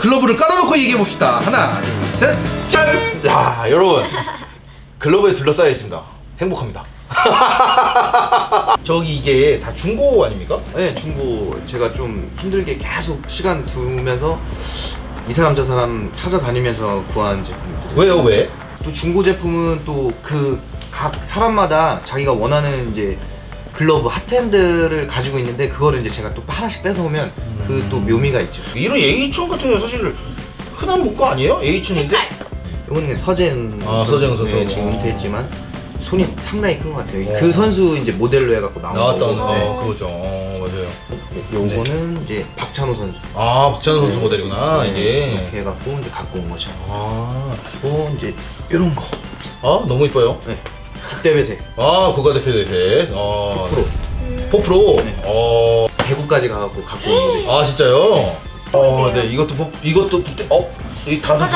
글러브를 깔아놓고 얘기해봅시다. 하나, 둘, 셋, 짠! 야, 여러분 글러브에 둘러싸여 있습니다. 행복합니다. 저기 이게 다 중고 아닙니까? 네, 중고. 제가 좀 힘들게 계속 시간 두면서 이 사람 저 사람 찾아다니면서 구한 제품들. 왜요? 왜? 또 중고 제품은 또 그 각 사람마다 자기가 원하는 이제 글러브 핫핸들을 가지고 있는데 그거를 이제 제가 또 하나씩 뺏어오면 그 또 묘미가 있죠. 이런 A천 같은 경우는 사실 흔한 목거 아니에요? A천인데? 이거는 서재은 선수. 네, 지금 은퇴했지만 손이 상당히 큰 것 같아요. 그 선수 이제 모델로 해갖고 나왔던 그거죠. 맞아요. 요거는 이제 박찬호 선수. 아, 박찬호 선수 모델이구나. 네, 이게 이렇게 해갖고 이제 갖고 온 거죠. 아, 또 이제 이런 거. 아, 너무 이뻐요. 네. 국대회색. 아, 국가대표회색. 아, 포프로. 네. 어, 대구까지 가갖고 갖고 온 거예요. 아, 진짜요? 네. 어, 네, 이것도 이것도 국대. 이 다섯.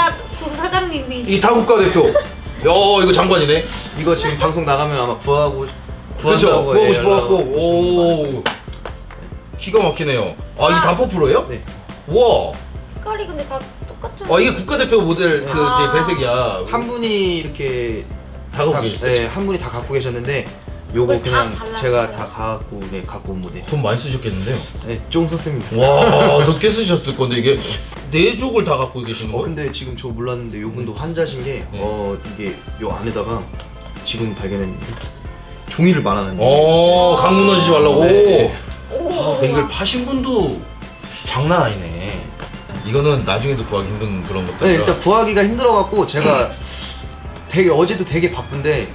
사장님이. 이 다 국가대표. 이거 장관이네. 이거 지금 방송 나가면 아마 구한다고 그렇죠? 구하고 싶어갖고. 오, 기가 막히네요. 아, 이게 다 포프로예요? 네. 와. 색깔이 근데 다 똑같잖아. 아, 이게 국가대표 모델 그 제 배색이야. 한 분이 이렇게 다 갖고 계셨죠? 네, 한 분이 다 갖고 계셨는데 요거 그냥 제가 다 갖고 갖고 온 모델. 돈 많이 쓰셨겠는데요? 네, 좀 썼습니다. 와, 더 꽤 쓰셨을 건데 이게 네 쪽을 다 갖고 계시는 거예요? 근데 지금 저 몰랐는데 요분도 환자신 게 이게 요 안에다가 지금 발견했는데 종이를 말하는 거예요. 강 무너지지 말라고. 네. 이걸 파신 분도 장난 아니네. 이거는 나중에도 구하기 힘든 그런 것들. 네, 일단 구하기가 힘들어갖고 제가 되게 어제도 되게 바쁜데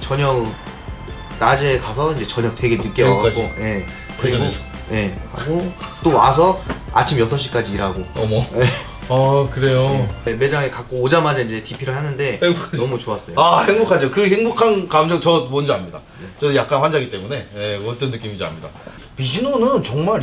낮에 가서 이제 저녁 되게 늦게 와갖고 회전해서 하고 또 와서 아침 6시까지 일하고. 어머. 아, 그래요? 네, 매장에 갖고 오자마자 이제 DP를 하는데 너무 좋았어요. 아, 행복하죠. 그 행복한 감정 저 뭔지 압니다. 네. 저 약간 환자이기 때문에 어떤 느낌인지 압니다. 미즈노는 정말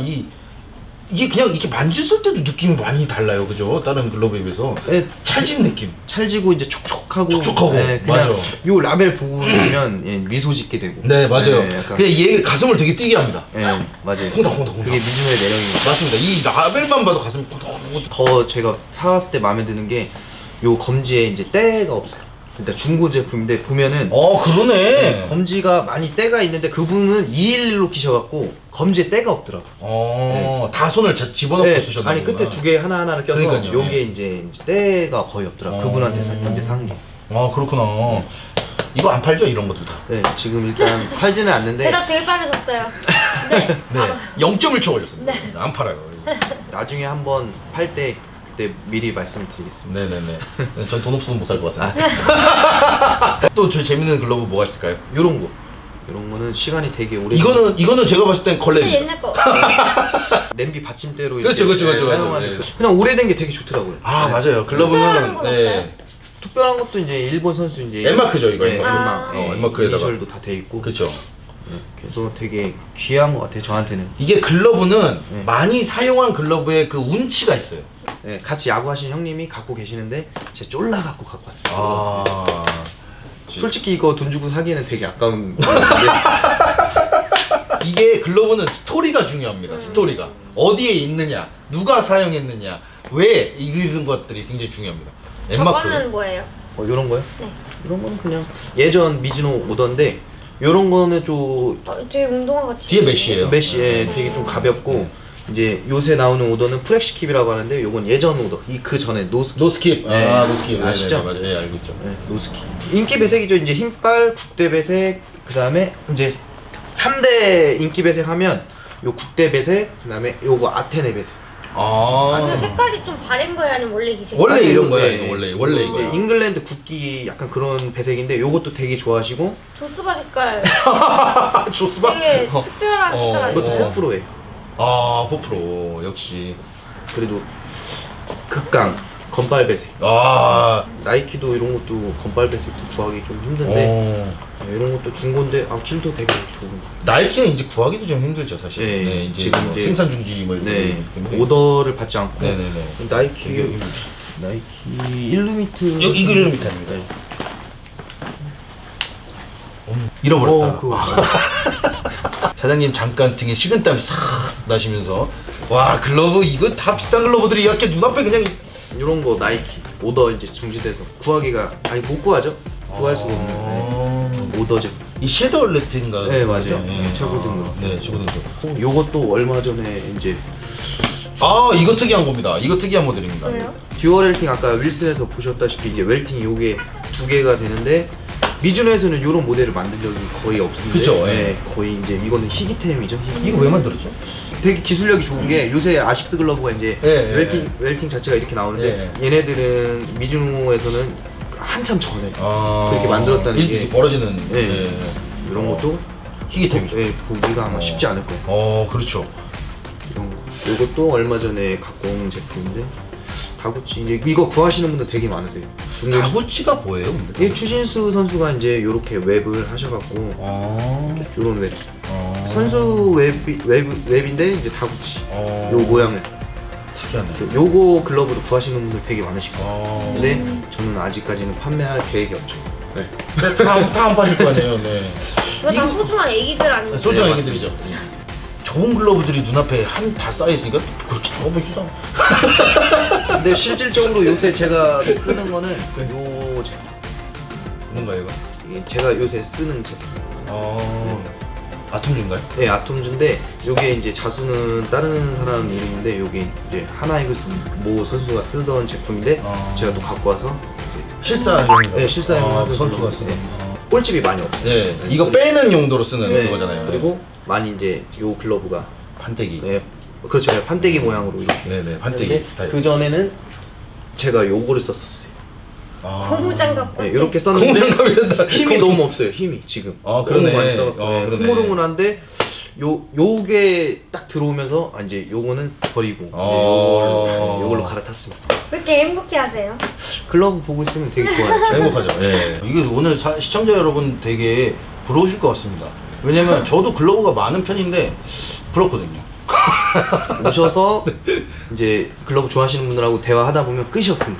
이게 그냥 이렇게 만졌을 때도 느낌이 많이 달라요, 그죠? 다른 글러브에 비해서. 네, 찰진 느낌. 찰지고 이제 촉촉하고. 촉촉하고. 네, 맞아요. 요 라벨 보고 있으면 미소 짓게 되고. 네, 맞아요. 네, 그냥 얘 가슴을 되게 뛰게 합니다. 네, 맞아요. 콩닥콩닥. 그게 미즈노의 매력입니다. 맞습니다. 이 라벨만 봐도 가슴이 콩닥콩닥. 더 제가 사왔을 때 마음에 드는 게 요 검지에 이제 때가 없어요. 일단 중고 제품인데 보면은 그러네. 네, 검지가 많이 때가 있는데 그분은 211로 끼셔갖고 검지에 때가 없더라고. 다 손을 집어넣고 쓰셨나? 아니, 끝에 두 개 하나하나를 껴서 요게 이제 때가 거의 없더라고. 그분한테 이제 산 게. 아, 그렇구나. 이거 안 팔죠, 이런 것들 다? 네, 지금 일단 팔지는 않는데 대답 되게 빠르셨어요. 네. 네, 0.1초 걸렸습니다. 네. 안 팔아요. 나중에 한번 팔 때 그때 미리 말씀드리겠습니다. 네네네. 전 돈 없으면 못 살 것 같아요. 또 저 재밌는 글러브 뭐가 있을까요? 요런 거. 요런 거는 시간이 되게 오래. 이거는 제가 봤을 땐 걸레. 옛날 거. 냄비 받침대로. 그렇죠. 사용하는. 네. 그냥 오래된 게 되게 좋더라고요. 아, 네. 맞아요. 글러브는 특별한 것도 이제 일본 선수 이제 엠마크죠, 이거. 엠마크에다가 이니셜도 다 돼 있고. 그렇죠. 그래서 되게 귀한 것 같아요, 저한테는. 이게 글러브는 많이 사용한 글러브의 그 운치가 있어요. 네, 같이 야구하시는 형님이 갖고 계시는데 제가 쫄라갖고 갖고 왔습니다. 아, 솔직히 이거 돈 주고 사기에는 되게 아까운 이게 글러브는 스토리가 중요합니다. 스토리가 어디에 있느냐, 누가 사용했느냐, 왜, 이런 것들이 굉장히 중요합니다. 저거는 뭐예요? 요런 거요? 네. 요런 거는 그냥 예전 미즈노 오던데 요런 거는 좀 되게 운동화 같이 뒤에 메쉬예요. 메쉬에 되게 좀 가볍고 이제 요새 나오는 오더는 프렉시킵이라고 하는데 요건 예전 오더. 그 전에 노스킵. 아, 노스킵. 아시죠? 맞아요. 예, 알고 있죠. 네, 노스킵. 인기 배색이죠. 이제 흰빨, 국대 배색, 그 다음에 이제 3대 인기 배색 하면 요 국대 배색, 그 다음에 요거 아테네 배색. 아, 근데 색깔이 좀 바른 거야, 아니면 원래 이 색깔? 원래 이런 거야, 이거 원래 이거. 잉글랜드 국기 약간 그런 배색인데 요것도 되게 좋아하시고. 조스바 색깔. 조스바? 되게 특별한 색깔 아니에요? 이것도 포프로예요. 아, 포프로 역시. 그래도 극강 건빨 배색. 아, 나이키도 이런 것도 건빨 배색도 구하기 좀 힘든데 이런 것도 중고인데 길도 되게 좋은 거. 나이키는 이제 구하기도 좀 힘들죠, 사실. 네, 이제 지금 뭐 이제 생산 중지 뭐 이런 오더를 받지 않고. 나이키 일루미트. 여기 이거 일루미트 아닙니까? 네. 잃어버렸다. 사장님 잠깐 등에 식은땀이 싹 나시면서 와, 글러브 이거 다 비싼 글러브들이 이렇게 눈앞에 그냥 이런 거 나이키 오더 이제 중지돼서 구하기가 아니 못 구하죠. 구할 수가 없는데 오더 제품. 이 섀도우 레트인가요? 네 맞아요. 최고 등급. 네 최고 등급. 요것도 얼마 전에 이제 아 이거 특이한 겁니다. 이거 특이한 모델입니다. 왜요? 듀얼 웰팅 아까 윌슨에서 보셨다시피 이게 웰팅 요게 두 개가 되는데 미즈노에서는 이런 모델을 만든 적이 거의 없는데 그쵸, 네, 거의 이제 이거는 희귀템이죠. 희귀. 이거 왜 만들었죠? 되게 기술력이 좋은 게 요새 아식스 글러브가 이제 예, 웰팅 자체가 이렇게 나오는데 예. 얘네들은 미즈노에서는 한참 전에 아 그렇게 만들었다는 게 벌어지는 예, 예. 이런 것도 희귀템이죠. 예, 보기가 아마 쉽지 않을 거예요. 그렇죠. 이런 거. 이것도 얼마 전에 갖고 온 제품인데 다구치 이거 구하시는 분들 되게 많으세요. 다구치가 뭐예요? 근데? 예, 추신수 선수가 이제 이렇게 웹을 하셔갖고 이런 웹 선수 웹인데 이제 다구치 요 모양을 특이하네. 요거 글러브도 구하시는 분들 되게 많으실 거예요. 근데 저는 아직까지는 판매할 계획이 없죠. 네. 다음 판일 거 아니에요. 네. 이거 다 소중한 애기들 아니에요? 네, 소중한 애기들이죠. 좋은 글러브들이 눈앞에 한 다 쌓여있으니까 그렇게 좋아 보이지도 않아. 근데 실질적으로 요새 제가 쓰는 거는 요 제품. 뭔가 이거? 이게 제가 요새 쓰는 제품. 아톰주인가요? 네, 아톰주인데 요게 이제 자수는 다른 사람 이름인데 요게 이제 하나이글스 모 선수가 쓰던 제품인데 제가 또 갖고 와서 실사용. 네, 실사용 하던 선수가 쓰는. 꿀집이 많이 없어요. 네, 이거 빼는 용도로 쓰는 네, 거잖아요. 그리고 많이 이제 요 글러브가 판때기. 네, 그렇죠. 판때기 모양으로 이렇게. 네네, 판때기 스타일. 그 전에는 제가 요거를 썼었어요. 고무장갑. 네, 이렇게 썼는데 힘이 너무 없어요. 힘이 지금. 그러네. 많이 흐물흐물한데 요게 딱 들어오면서 이제 요거는 버리고 요걸로 갈아탔습니다. 왜 이렇게 행복해하세요? 글러브 보고 있으면 되게 좋아요. 행복하죠. 예. 이게 오늘 시청자 여러분 되게 부러우실 것 같습니다. 왜냐면 저도 글러브가 많은 편인데 부럽거든요. 오셔서 이제 글러브 좋아하시는 분들하고 대화하다 보면 끝이 없군요.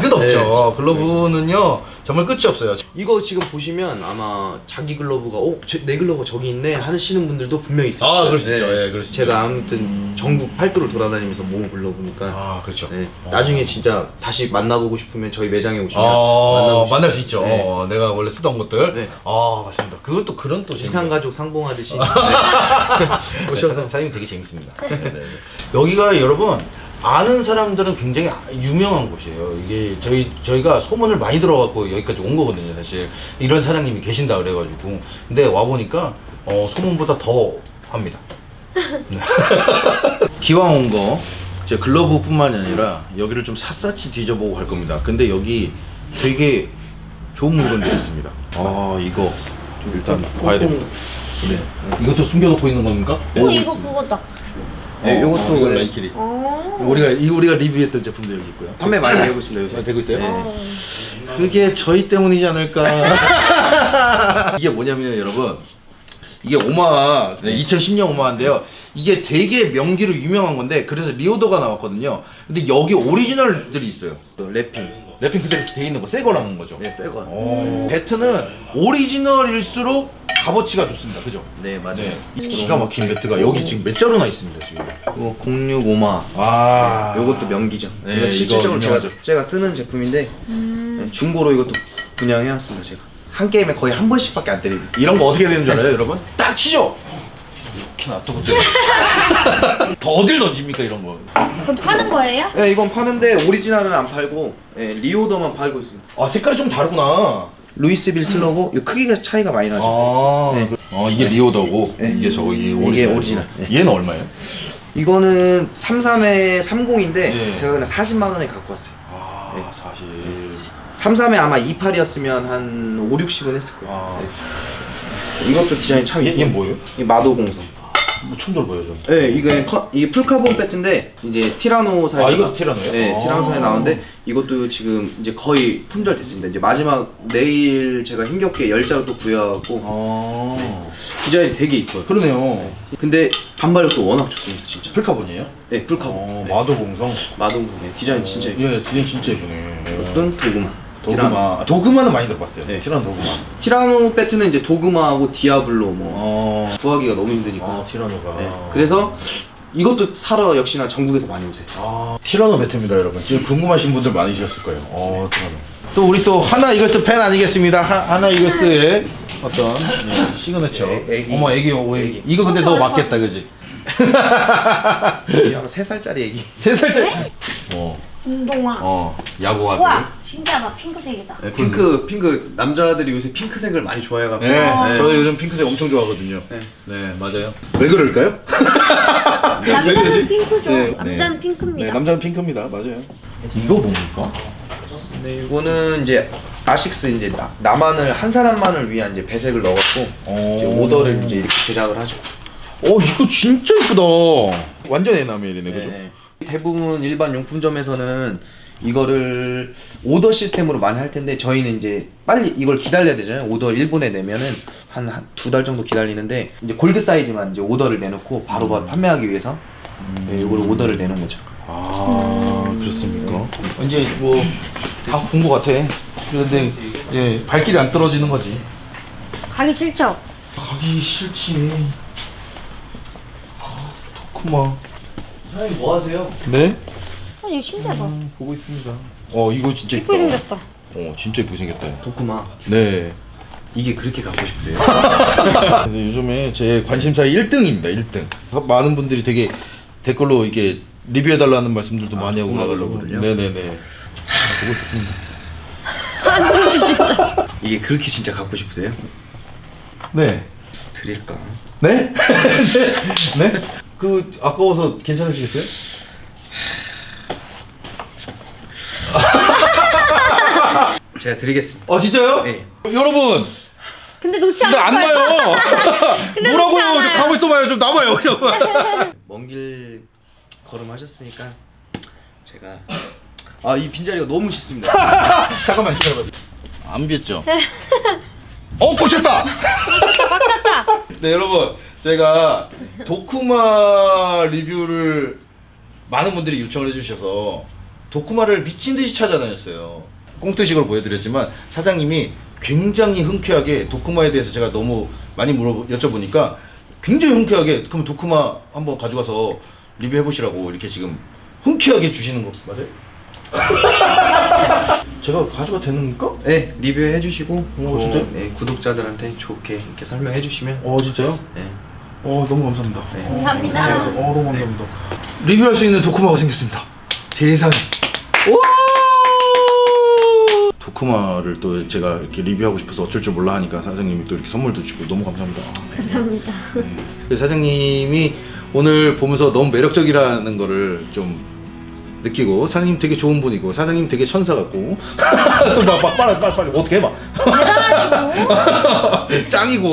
끝 없죠. 네. 글러브는요 정말 끝이 없어요. 이거 지금 보시면 아마 자기 글러브가 내 글러브 저기 있네 하시는 분들도 분명히 있어요. 그럴 수 있죠. 예, 그럴 수 제가 있죠. 아무튼 전국 팔도를 돌아다니면서 모은 글러브니까 그렇죠. 네. 나중에 진짜 다시 만나보고 싶으면 저희 매장에 오시면 만날 수 있죠. 네. 내가 원래 쓰던 것들. 네. 맞습니다. 그것도 그런 또 이산가족 상봉하듯이 네. 오셔서 네, 사장님 되게 재밌습니다. 네. 여기가 여러분 아는 사람들은 굉장히 유명한 곳이에요. 이게 저희가 소문을 많이 들어갖고 여기까지 온 거거든요. 사실 이런 사장님이 계신다 그래가지고 근데 와보니까 소문보다 더 합니다. 기왕 온 거 제 글러브 뿐만이 아니라 여기를 좀 샅샅이 뒤져보고 갈 겁니다. 근데 여기 되게 좋은 물건들이 있습니다. 이거 좀 일단 봐야 됩니다. 네. 이것도 숨겨놓고 있는 겁니까? 이거 그거다. 네, 요것도 이건 나이키리. 우리가 리뷰했던 제품도 여기 있고요. 판매 많이 되고 있습니다. 요새 되고 있어요? 네. 그게 저희 때문이지 않을까. 이게 뭐냐면요 여러분, 이게 오마하 2010년 오마하인데요, 이게 되게 명기로 유명한 건데 그래서 리오더가 나왔거든요. 근데 여기 오리지널들이 있어요. 랩핑 그대로 이렇게 돼 있는 거 새 거 나온 거죠? 네, 새 거. 배트는 오리지널일수록 값어치가 좋습니다. 그죠? 네, 맞아요. 네. 기가 막힌 배트가 여기 지금 몇 자루나 있습니다. 지금 이거 065마. 네, 이것도 명기죠. 네, 이거 실질적으로 제가 쓰는 제품인데 네, 중고로 이것도 분양해왔습니다. 제가 한 게임에 거의 한 번씩밖에 안 때리고. 이런 거 어떻게 되는 줄 알아요? 여러분 딱 치죠? 이렇게 놔두고 더 어딜 던집니까 이런 거? 그럼 파는 거예요? 네, 이건 파는데 오리지널은 안 팔고 네, 리오더만 팔고 있습니다. 색깔이 좀 다르구나. 루이스빌 슬러고 이 크기가 차이가 많이 나죠. 네. 이게 리오더고 네. 이게 저거 이게 오리지널. 네. 얘는 얼마예요? 이거는 33에 30인데 네. 제가 그냥 40만 원에 갖고 왔어요. 네. 40. 33에 아마 28이었으면 한 5, 60은 했을 거예요. 네. 이것도 디자인 참 이쁘고. 얘는 뭐예요? 이 마도 공성. 뭐 처음 들어봐요 저. 네, 이게 풀카본 배트인데 이제 티라노사에 이것도 티라노예요? 네, 티라노사에 나오는데 이것도 지금 이제 거의 품절됐습니다. 이제 마지막 내일 제가 힘겹게 10자루 또 구해갖고 네. 디자인이 되게 이뻐요. 그러네요. 네. 근데 반발력도 워낙 좋습니다 진짜. 풀카본이에요? 네, 풀카본. 네. 마도공성? 마도공성. 네, 디자인 진짜 예쁘네. 예, 디자인 진짜 예쁘네. 어떤 도그마. 도그마는 많이 들어봤어요. 네. 티라노 도그마. 티라노 배트는 이제 도그마하고 디아블로 구하기가 너무 힘드니까. 티라노가. 네. 그래서 이것도 사러 역시나 전국에서 많이 오세요. 아, 티라노 매트입니다 여러분. 지금 궁금하신 분들 많으셨을 거예요. 어, 티라노. 또 우리 또 하나이글스 팬 아니겠습니다. 하나이글스의 어떤 시그니처. 애기. 어머 애기, 애기. 이거 근데 너 맞겠다 그지? 야, 3살짜리 애기. 3살짜리? 어. 운동화. 어, 야구화들. 와, 신기하다. 핑크색이다. 네, 핑크 남자들이 요새 핑크색을 많이 좋아해가지고. 네, 네. 저도 요즘 핑크색 엄청 좋아하거든요. 네, 네 맞아요. 왜 그럴까요? 남자는 핑크죠. 네. 남자는 핑크입니다. 네, 남자는 핑크입니다. 맞아요. 이거 뭡니까? 네, 이거는 이제 아식스 이제 나만을 한 사람만을 위한 이제 배색을 넣었고 오더를 이제 이렇게 제작을 하죠. 오, 이거 진짜 예쁘다. 완전 에나멜이네, 그죠? 네. 대부분 일반 용품점에서는 이거를 오더 시스템으로 많이 할 텐데 저희는 이제 빨리 이걸 기다려야 되잖아요. 오더 1분에 내면은 한 2달 정도 기다리는데 이제 골드 사이즈만 이제 오더를 내놓고 바로바로 판매하기 위해서 네, 이걸 오더를 내는 거죠. 아, 그렇습니까? 네. 이제 뭐 다 본 거 같아. 그런데 이제 발길이 안 떨어지는 거지. 가기 싫죠? 가기 싫지. 아, 도쿠마. 사장님 뭐 하세요? 네? 아니 신기하다. 보고 있습니다. 어, 이거 진짜 예쁘게 생겼다. 어, 진짜 예쁘게 생겼다. 도쿠마. 네. 이게 그렇게 갖고 싶으세요? 근데 요즘에 제 관심사의 1등입니다. 1등. 많은 분들이 되게 댓글로 이게 리뷰해달라는 말씀들도 많이 하고 나가려고요. 네네네. 보고 싶습니다. 안 들어주신다. 이게 그렇게 진짜 갖고 싶으세요? 네. 드릴까? 네? 네? 네? 그 아까워서 괜찮으시겠어요? 제가 드리겠습니다. 아, 진짜요? 네. 여러분. 근데 놓지 않아요. 안 나요. 근데 뭐라고 가만 있어봐요. 좀 남아요. 먼 길 걸음하셨으니까 제가 아, 이 빈자리가 너무 쉽습니다. 잠깐만 기다려봐. 안 비었죠? 어, 꽉 찼다. 꽉 찼다. 네, 여러분. 제가 도쿠마 리뷰를 많은 분들이 요청을 해주셔서 도쿠마를 미친듯이 찾아다녔어요. 꽁트식으로 보여드렸지만 사장님이 굉장히 흔쾌하게 도쿠마에 대해서 제가 너무 많이 여쭤보니까 굉장히 흔쾌하게 그럼 도쿠마 한번 가져가서 리뷰해보시라고 이렇게 지금 흔쾌하게 주시는 거 맞아요? 제가 가져가 되는가? 네, 리뷰해주시고 진짜? 네, 구독자들한테 좋게 이렇게 설명해주시면. 어, 진짜요? 네. 어, 너무 감사합니다. 네. 감사합니다. 어, 너무 감사합니다. 네. 리뷰할 수 있는 도쿠마가 생겼습니다. 세상에. 와! 도쿠마를 또 제가 이렇게 리뷰하고 싶어서 어쩔 줄 몰라 하니까 사장님이 또 이렇게 선물도 주시고 너무 감사합니다. 감사합니다. 네. 사장님이 오늘 보면서 너무 매력적이라는 거를 좀 느끼고 사장님 되게 좋은 분이고 사장님 되게 천사 같고 또 막 빨리 어떻게 해봐. 짱이고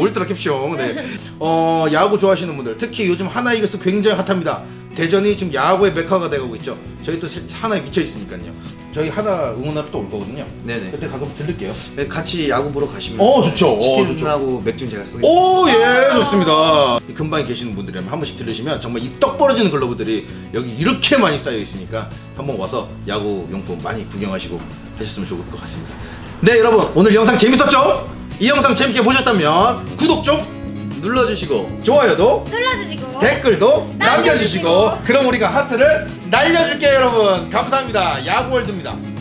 울트라 캡숑. 네. 어, 야구 좋아하시는 분들 특히 요즘 하나이글스 굉장히 핫합니다. 대전이 지금 야구의 메카가 돼가고 있죠. 저희 또 하나에 미쳐 있으니까요. 저희 하나 응원하러 또 올 거거든요. 네네. 그때 가끔 들를게요. 네, 같이 야구 보러 가시면. 어, 좋죠. 치킨하고 맥주 제가 쏘게. 오, 예, 좋습니다. 근방에 계시는 분들이라면 한 번씩 들르시면 정말 이 떡 벌어지는 글러브들이 여기 이렇게 많이 쌓여 있으니까 한번 와서 야구 용품 많이 구경하시고 하셨으면 좋을 것 같습니다. 네, 여러분 오늘 영상 재밌었죠? 이 영상 재밌게 보셨다면 구독 좀 눌러주시고 좋아요도 눌러주시고 댓글도 남겨주시고 그럼 우리가 하트를 날려줄게요. 여러분 감사합니다. 야구월드입니다.